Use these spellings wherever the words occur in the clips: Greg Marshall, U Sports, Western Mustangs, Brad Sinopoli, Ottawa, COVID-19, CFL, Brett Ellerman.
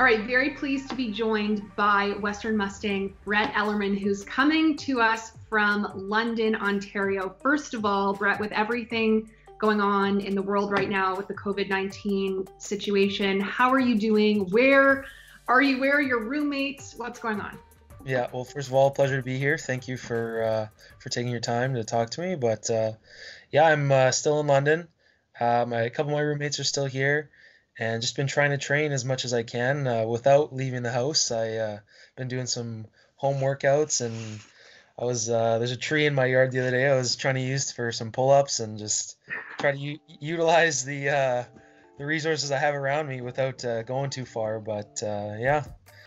All right, very pleased to be joined by Western Mustang Brett Ellerman, who's coming to us from London, Ontario. First of all, Brett, with everything going on in the world right now with the COVID-19 situation, how are you doing? Where are you? Where are your roommates? What's going on? Yeah, well, first of all, pleasure to be here. Thank you for taking your time to talk to me. But yeah, I'm still in London. A couple of my roommates are still here. And just been trying to train as much as I can without leaving the house. I've been doing some home workouts, and I was there's a tree in my yard the other day I was trying to use for some pull-ups, and just try to utilize the resources I have around me without going too far. But yeah.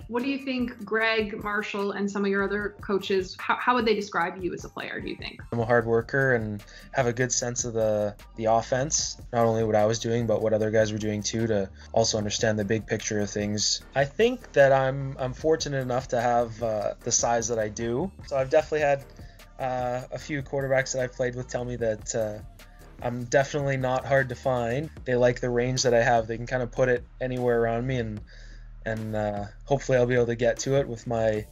What do you think, Greg Marshall and some of your other coaches, how would they describe you as a player, do you think? I'm a hard worker and have a good sense of the offense, not only what I was doing, but what other guys were doing too, to also understand the big picture of things. I think that I'm fortunate enough to have the size that I do. So I've definitely had a few quarterbacks that I've played with tell me that I'm definitely not hard to find. They like the range that I have. They can kind of put it anywhere around me, and hopefully I'll be able to get to it with my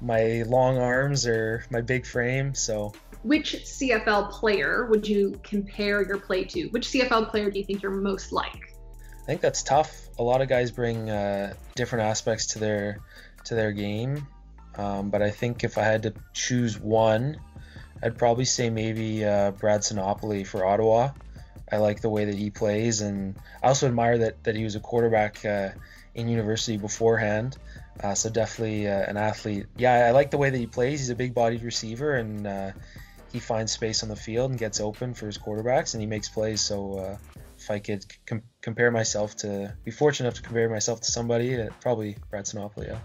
long arms or my big frame. So which CFL player would you compare your play to? Which CFL player do you think you're most like? I think that's tough. A lot of guys bring different aspects to their game, but I think if I had to choose one, I'd probably say maybe Brad Sinopoli for Ottawa. I like the way that he plays, and I also admire that he was a quarterback in university beforehand, so definitely an athlete. Yeah, I like the way that he plays. He's a big-bodied receiver, and he finds space on the field and gets open for his quarterbacks, and he makes plays. So if I could be fortunate enough to compare myself to somebody, probably Brad Sinopoli. Yeah.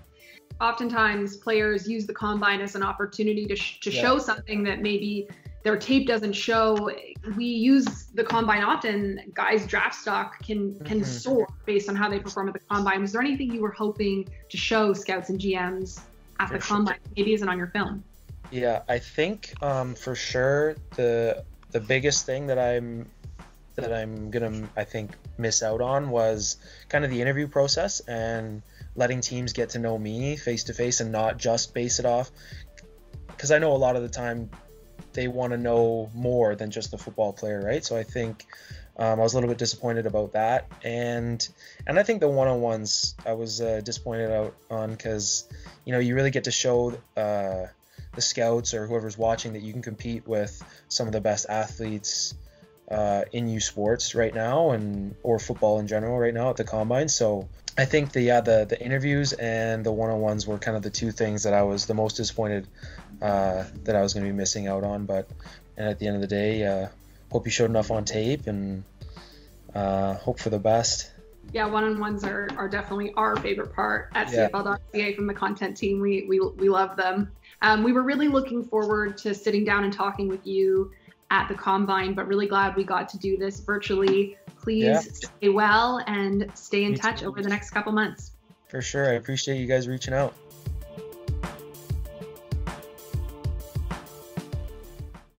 Oftentimes, players use the combine as an opportunity to show something that maybe their tape doesn't show. We use the combine often. Guys' draft stock can soar based on how they perform at the combine. Was there anything you were hoping to show scouts and GMs at the combine that maybe isn't on your film? Yeah, I think for sure the biggest thing that I'm gonna miss out on was kind of the interview process and letting teams get to know me face to face and not just base it off, because I know a lot of the time they want to know more than just the football player, right? So I think I was a little bit disappointed about that, and I think the one-on-ones I was disappointed out on, because you really get to show the scouts or whoever's watching that you can compete with some of the best athletes in U Sports right now, and or football in general right now at the combine. So I think the interviews and the one-on-ones were kind of the two things that I was the most disappointed that I was going to be missing out on. And at the end of the day, hope you showed enough on tape, and hope for the best. Yeah, one-on-ones are definitely our favorite part at CFL.ca from the content team. We love them. We were really looking forward to sitting down and talking with you at the combine, but really glad we got to do this virtually. Please stay well and stay in touch over the next couple months. For sure. I appreciate you guys reaching out.